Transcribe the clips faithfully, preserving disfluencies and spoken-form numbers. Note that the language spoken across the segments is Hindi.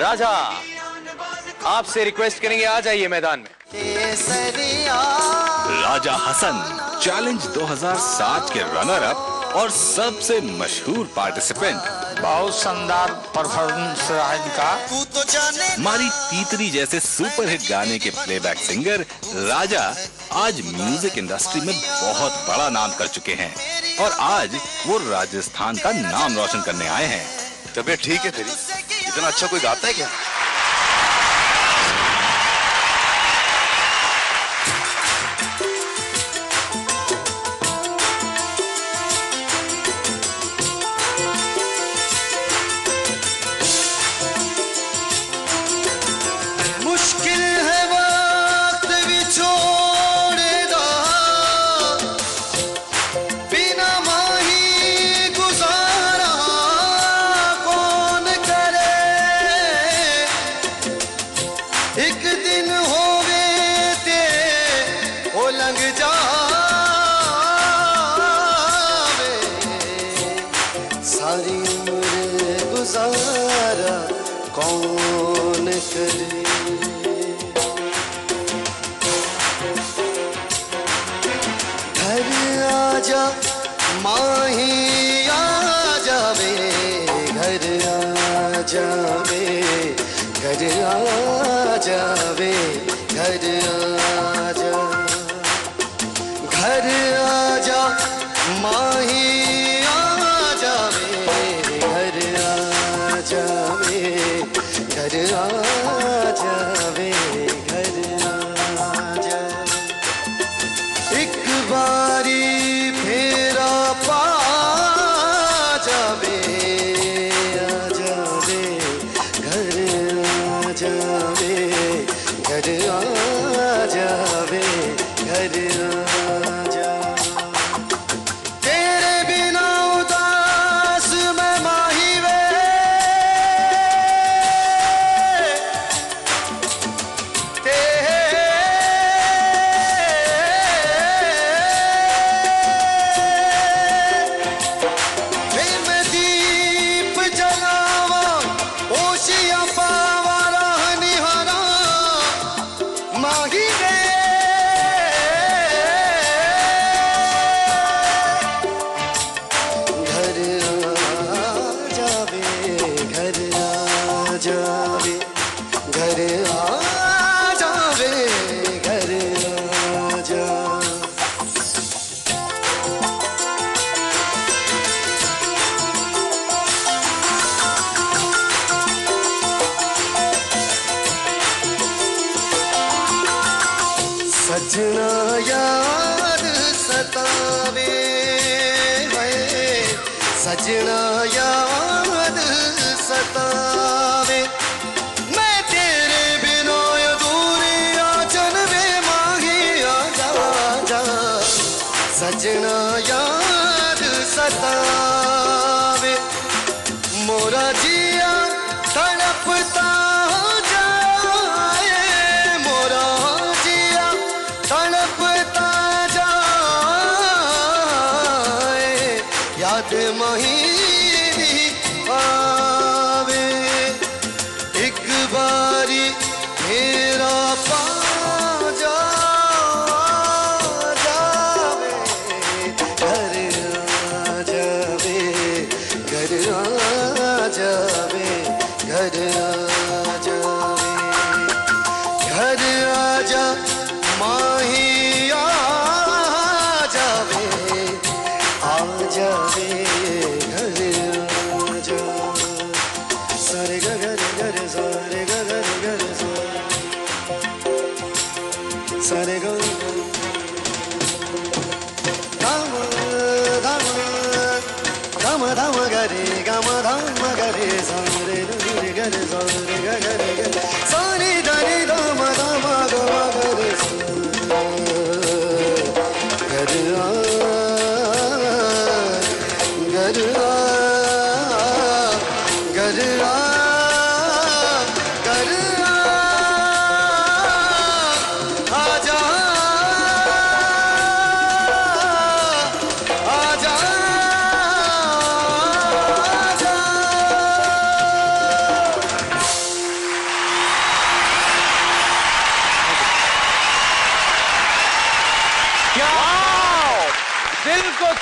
राजा, आपसे रिक्वेस्ट करेंगे आ जाइए मैदान में। राजा हसन चैलेंज दो हज़ार सात के रनर अप और सबसे मशहूर पार्टिसिपेंट, बहुत शानदार परफॉर्मेंस रहा इनका। मारी तीतरी जैसे सुपरहिट गाने के प्लेबैक सिंगर राजा आज म्यूजिक इंडस्ट्री में बहुत बड़ा नाम कर चुके हैं और आज वो राजस्थान का नाम रोशन करने आए हैं। तबीयत ठीक है तेरी? इतना अच्छा कोई गाता है क्या?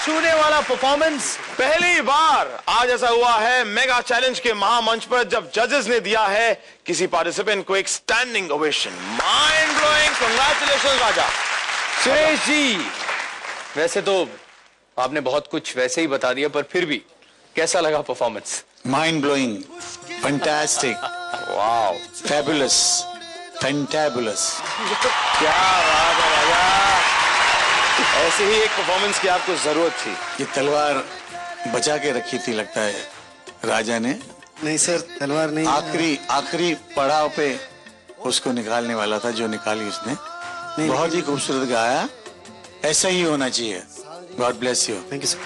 छूने वाला परफॉर्मेंस। पहली बार आज ऐसा हुआ है मेगा चैलेंज के महामंच पर जब जजेस ने दिया है किसी पार्टिसिपेंट को एक standing ovation. Mind blowing, congratulations Raja. Suresh ji, वैसे तो आपने बहुत कुछ वैसे ही बता दिया, पर फिर भी कैसा लगा performance? Mind blowing, fantastic, wow, fabulous, fantabulous. क्या बात है राजा, ऐसे ही एक परफॉर्मेंस की आपको जरूरत थी। ये तलवार बचा के रखी थी लगता है राजा ने। नहीं सर, तलवार नहीं। आखिरी आखिरी पड़ाव पे उसको निकालने वाला था, जो निकाली उसने। बहुत ही खूबसूरत गाया, ऐसा ही होना चाहिए। God bless you. Thank you sir.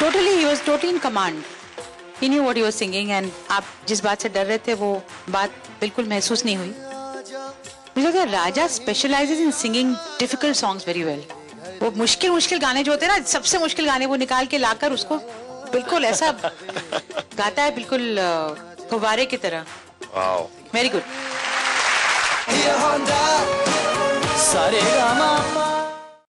Totally he was totally in command. He knew what he was singing and आप जिस बात से डर रहे थे वो बात बिल्कुल महसूस नहीं हुई। मुझे लगता है Raja specializes in singing difficult songs very well. वो मुश्किल मुश्किल गाने जो होते हैं ना, सबसे मुश्किल गाने वो निकाल के लाकर उसको बिल्कुल ऐसा गाता है, बिल्कुल गुब्बारे की तरह। Wow, very good.